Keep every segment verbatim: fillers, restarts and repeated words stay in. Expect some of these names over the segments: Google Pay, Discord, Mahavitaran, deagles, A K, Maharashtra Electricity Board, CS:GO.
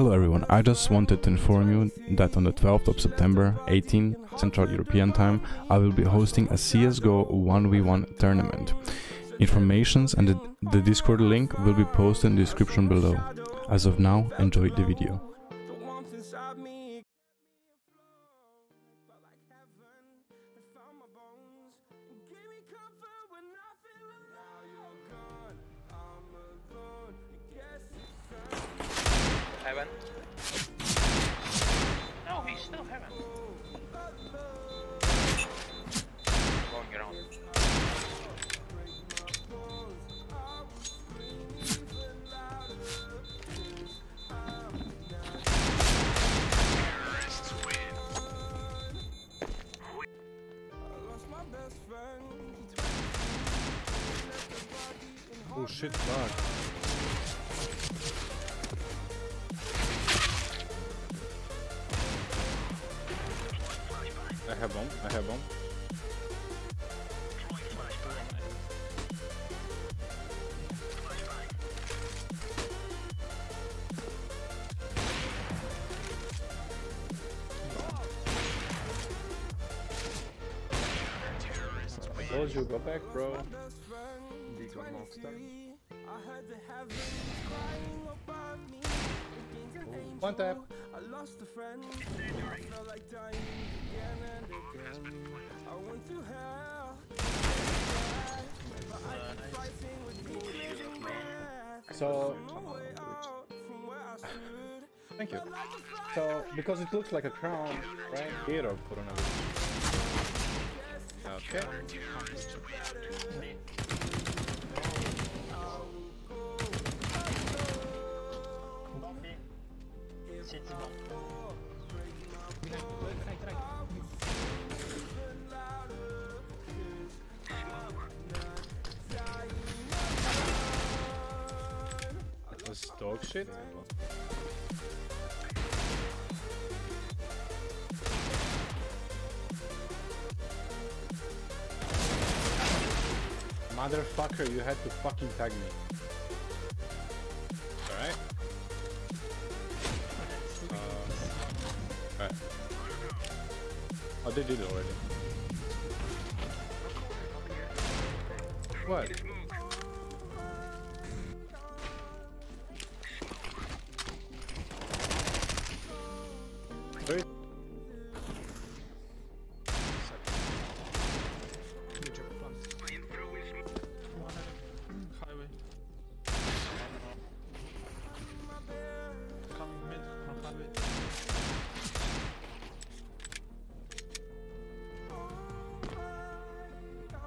Hello everyone, I just wanted to inform you that on the twelfth of September, eighteen Central European Time, I will be hosting a C S G O one v one tournament. Informations and the, the Discord link will be posted in the description below. As of now, enjoy the video. Heaven. No, he's still heaven. Going around. Terrorists win. I lost my best friend. Oh shit, fuck. I have bomb, I have bomb. Oh, you go back, bro. Deacon monster. One tap. I lost a friend. I felt like dying again and again. I went to hell. But I've been fighting with demons breath. So thank you. So because it looks like a crown, right? Here I'll put on a little. Okay. That's dog shit. Motherfucker, you had to fucking tag me. Alright. Uh, okay. Oh, they did it already. What? Wait.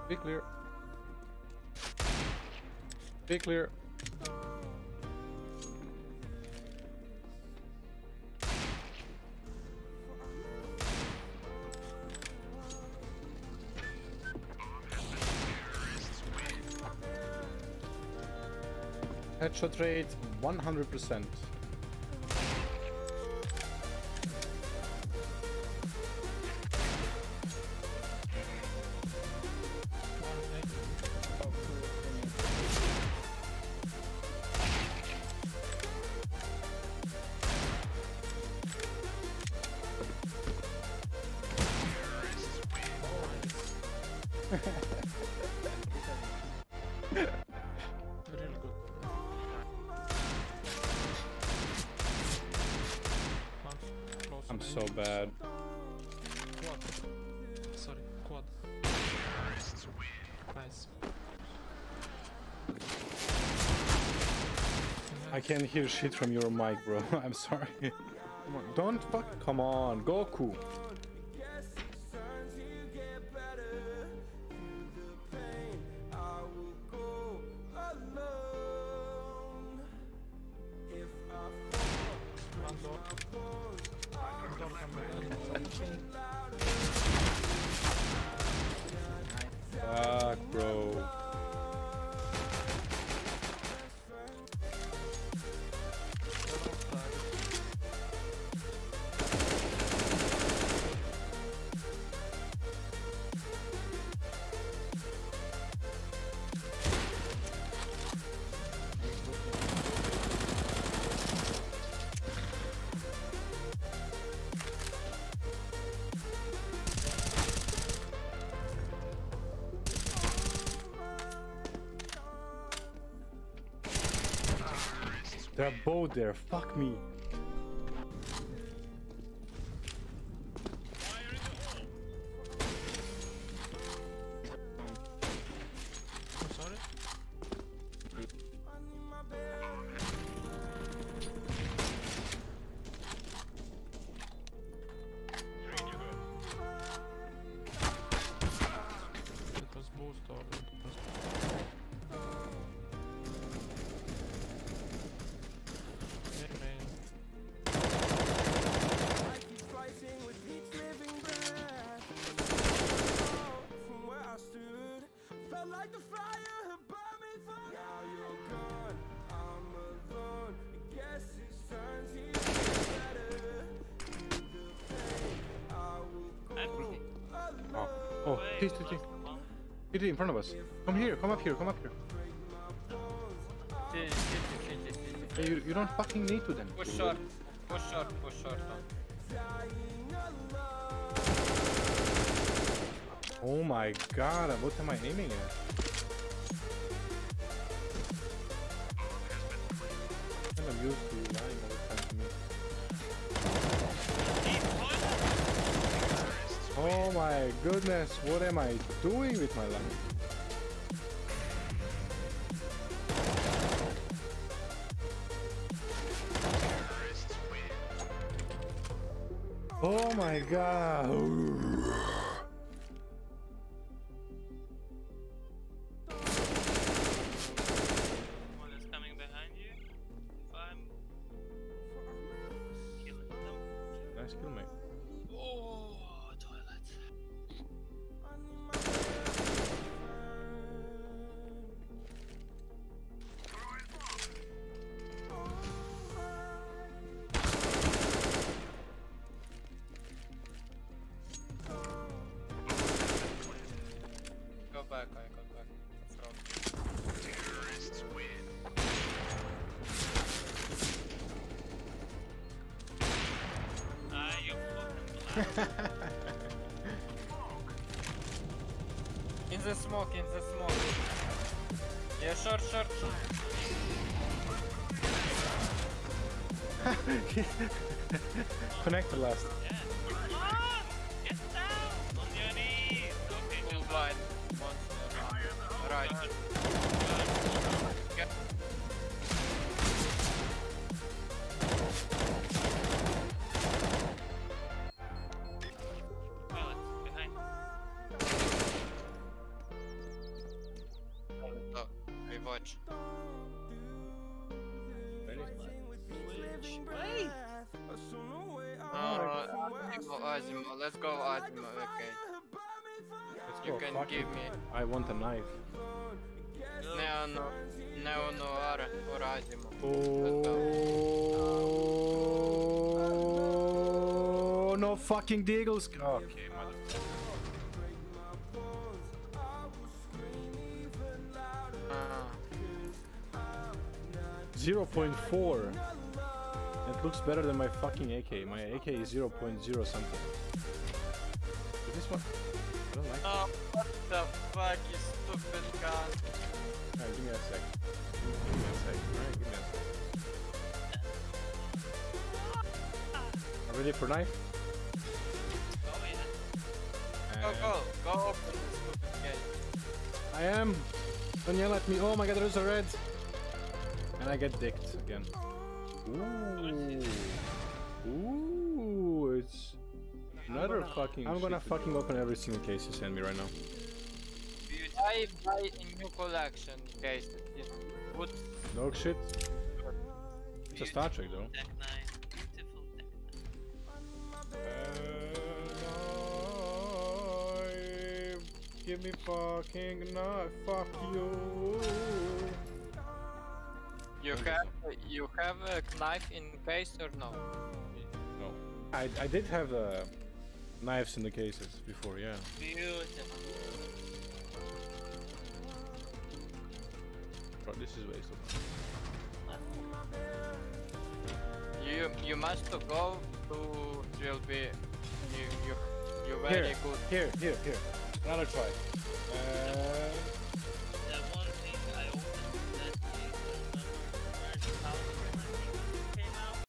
Be clear. Be clear. Headshot rate one hundred percent. Really good. I'm so bad. Quad. Sorry, quad. Nice. I can't hear shit from your mic, bro. I'm sorry. Come on. Don't fuck. Come on, Goku. Fuck, bro. They're both there. Fuck me. Oh, please, please, he did in front of us. Come here, come up here, come up here. Hey, you, you don't fucking need to then. Push short, push short, push short. Oh my god, what am I aiming at? I'm used to lying all the time to me. Oh my goodness, what am I doing with my life? Oh my god! One is coming behind you. If I'm killing them. Nice kill, mate. Oh. Back, I got back. Let's go. Terrorists win. Ah, you fucking smoke. In the smoke, in the smoke. Yeah, short, short, short. Connect the last. Yeah. Get down on your knees. Okay, you're blind. Right. Get. Pilot, behind. Oh, hey, watch. Wait! Alright, Azima, let's go Azima, okay. You can give me. I want a knife. No, no, no, no, or Azimo. Oh, no fucking deagles. Okay, zero point four. It looks better than my fucking A K. My A K is zero point zero something. Is this one? I don't like oh, it. What the fuck, you stupid gun! Alright, give me a sec. Give me a sec. Alright, give me a sec. Are you ready for knife? Oh yeah. Go, go! Go open this stupid gate. I am! Don't yell at me. Oh my god, there's a red! And I get dicked again. Ooh! Ooh, it's... Another I'm fucking I'm gonna fucking open every single case you send me right now. I buy a new collection case. It would... No shit. It's a Star Trek though. Tech nine. Beautiful Tech nine. I... Give me fucking knife. Fuck you. You have you have a knife in case or no? No. I I did have a. Knives in the cases before, yeah. Beautiful. Bro, this is wasted. You you must go to drill B. You you you very here, good. Here, here, here. Another try. Uh,